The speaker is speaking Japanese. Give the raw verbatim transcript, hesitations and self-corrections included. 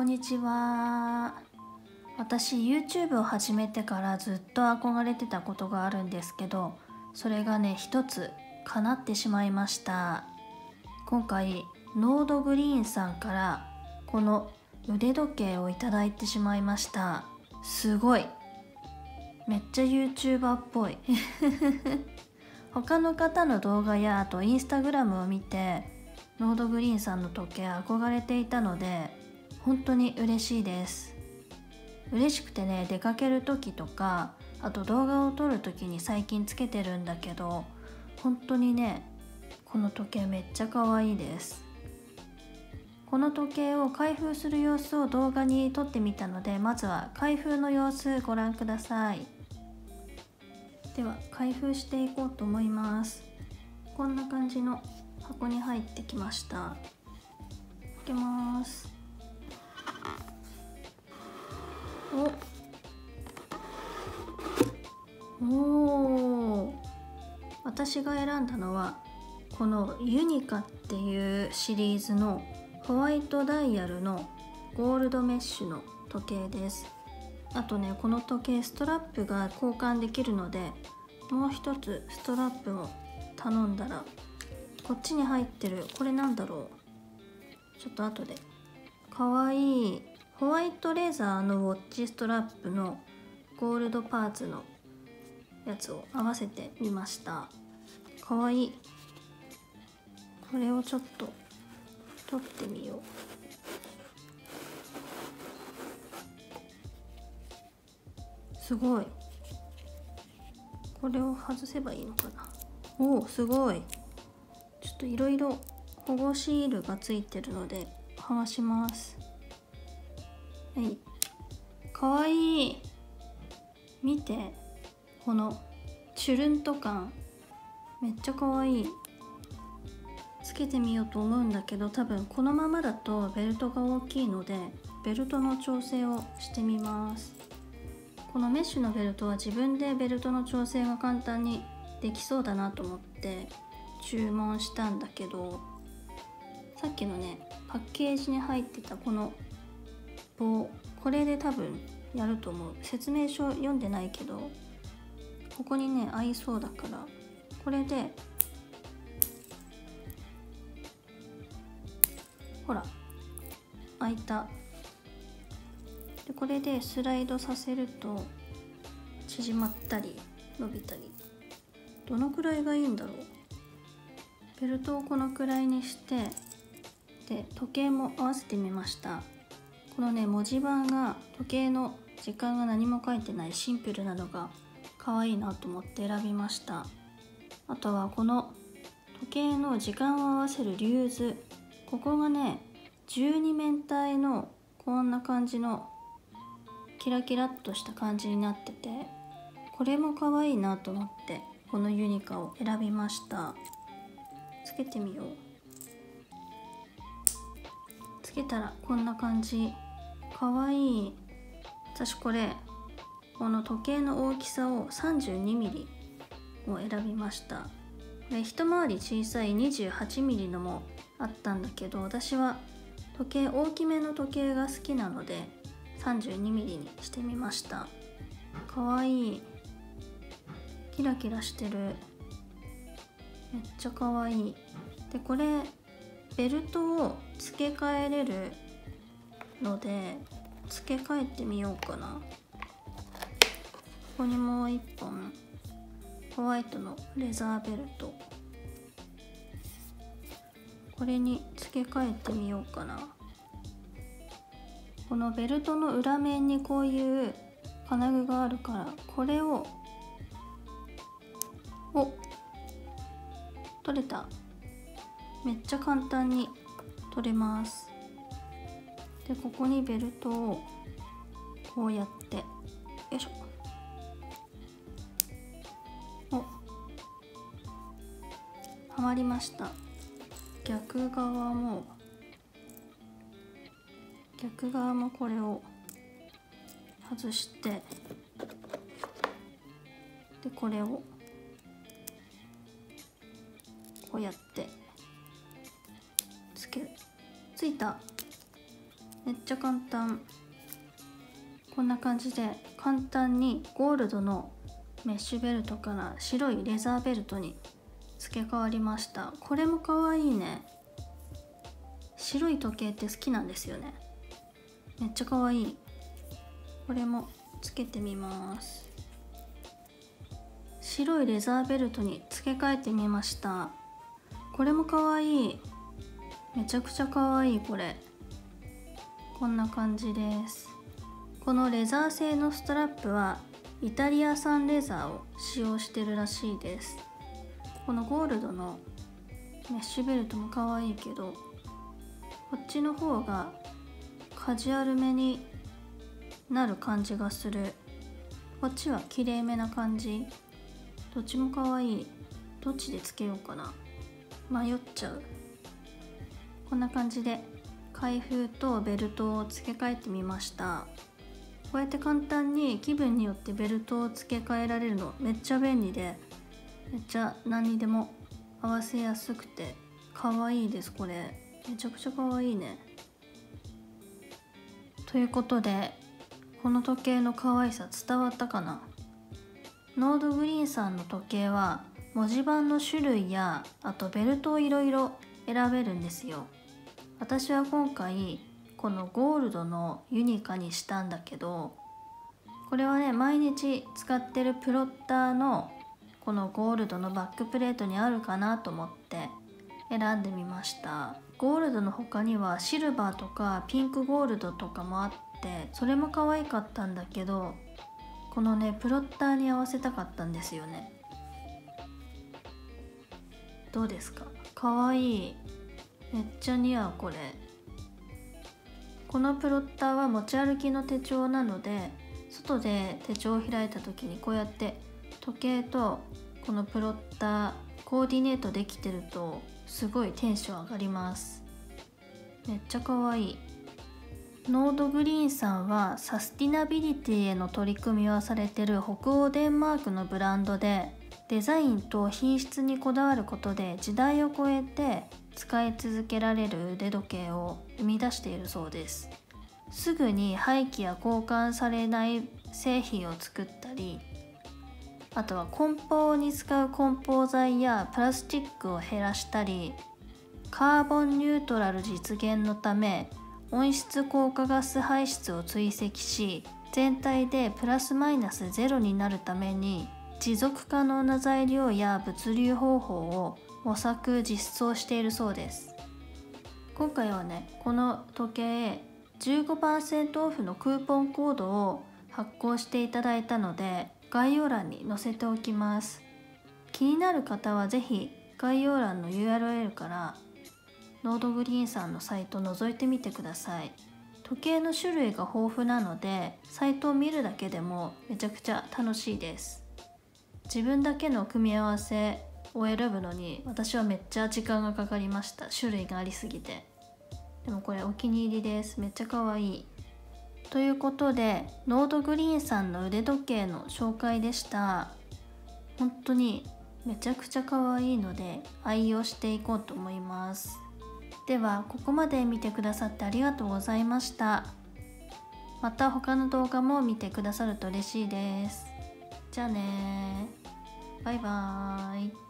こんにちは。私 YouTube を始めてからずっと憧れてたことがあるんですけど、それがね一つ叶ってしまいました。今回Nordgreenさんからこの腕時計をいただいてしまいました。すごい、めっちゃ YouTuber っぽい他の方の動画やあとインスタグラムを見てNordgreenさんの時計憧れていたので本当に嬉しいです。嬉しくてね、出かける時とかあと動画を撮る時に最近つけてるんだけど、本当にねこの時計めっちゃ可愛いです。この時計を開封する様子を動画に撮ってみたので、まずは開封の様子ご覧ください。では開封していこうと思います。こんな感じの箱に入ってきました。開けます。おおー、私が選んだのはこのユニカっていうシリーズのホワイトダイヤルのゴールドメッシュの時計です。あとねこの時計ストラップが交換できるので、もう一つストラップを頼んだら、こっちに入ってるこれなんだろう、ちょっと後で。かわいいホワイトレザーのウォッチストラップのゴールドパーツのやつを合わせてみました。かわいい。これをちょっと取ってみよう。すごい。これを外せばいいのかな。おお、すごい。ちょっといろいろ保護シールがついてるので剥がします。はい、かわいい。見てこのチュルンと感、めっちゃかわいい。つけてみようと思うんだけど、多分このままだとベルトが大きいのでベルトの調整をしてみます。このメッシュのベルトは自分でベルトの調整が簡単にできそうだなと思って注文したんだけど、さっきのねパッケージに入ってたこの棒、これで多分やると思う。説明書読んでないけどここにね合いそうだから、これでほら開いた。でこれでスライドさせると縮まったり伸びたり。どのくらいがいいんだろう。ベルトをこのくらいにして、で時計も合わせてみました。このね文字盤が時計の時間が何も書いてないシンプルなのが可愛いなと思って選びました。あとはこの時計の時間を合わせるリューズ、ここがねじゅうに面体のこんな感じのキラキラっとした感じになってて、これも可愛いなと思ってこのユニカを選びました。つけてみよう。つけたらこんな感じ、可愛い。私これこの時計の大きさを さんじゅうにミリ を選びました。で一回り小さい にじゅうはちミリ のもあったんだけど、私は時計大きめの時計が好きなので さんじゅうにミリ にしてみました。かわいい。キラキラしてる。めっちゃかわいい。でこれベルトを付け替えれるので付け替えてみようかな。ここにもういっぽんホワイトのレザーベルト、これに付け替えてみようかな。このベルトの裏面にこういう金具があるから、これをお取れた。めっちゃ簡単に取れます。でここにベルトをこうやってよいしょ、おはまりました。逆側も逆側もこれを外して、でこれをこうやってつける。ついた。めっちゃ簡単。こんな感じで簡単にゴールドのメッシュベルトから白いレザーベルトに付け替わりました。これもかわいいね。白い時計って好きなんですよね。めっちゃかわいい。これもつけてみます。白いレザーベルトに付け替えてみました。これもかわいい。めちゃくちゃかわいい。これこんな感じです。このレザー製のストラップはイタリア産レザーを使用してるらしいです。このゴールドのメッシュベルトも可愛いけど、こっちの方がカジュアルめになる感じがする。こっちはきれいめな感じ。どっちも可愛い。どっちでつけようかな、迷っちゃう。こんな感じで開封とベルトを付け替えてみました。こうやって簡単に気分によってベルトを付け替えられるのめっちゃ便利で、めっちゃ何にでも合わせやすくて可愛いです。これめちゃくちゃ可愛いね。ということで、この時計の可愛さ伝わったかな。ノードグリーンさんの時計は文字盤の種類や、あとベルトをいろいろ選べるんですよ。私は今回このゴールドのユニカにしたんだけど、これはね、毎日使ってるプロッターのこのゴールドのバックプレートにあるかなと思って選んでみました。ゴールドの他にはシルバーとかピンクゴールドとかもあって、それも可愛かったんだけど、このねプロッターに合わせたかったんですよね。どうですか？可愛い。めっちゃ似合う。これこのプロッターは持ち歩きの手帳なので、外で手帳を開いた時にこうやって時計とこのプロッターコーディネートできてるとすごいテンション上がります。めっちゃ可愛い。ノードグリーンさんはサスティナビリティへの取り組みをされてる北欧デンマークのブランドで、デザインと品質にこだわることで時代を超えて使い続けられる腕時計を生み出しているそうです。すぐに廃棄や交換されない製品を作ったり、あとは梱包に使う梱包材やプラスチックを減らしたり、カーボンニュートラル実現のため温室効果ガス排出を追跡し、全体でプラスマイナスゼロになるために持続可能な材料や物流方法を模索実装しているそうです。今回はね、この時計 じゅうごパーセント オフのクーポンコードを発行していただいたので、概要欄に載せておきます。気になる方は是非概要欄の ユーアールエル からノードグリーンさんのサイトを覗いてみてください。時計の種類が豊富なので、サイトを見るだけでもめちゃくちゃ楽しいです。自分だけの組み合わせを選ぶのに私はめっちゃ時間がかかりました。種類がありすぎて。でもこれお気に入りです。めっちゃ可愛い。ということで、ノードグリーンさんの腕時計の紹介でした。本当にめちゃくちゃ可愛いので愛用していこうと思います。ではここまで見てくださってありがとうございました。また他の動画も見てくださると嬉しいです。じゃあねー。バイバーイ。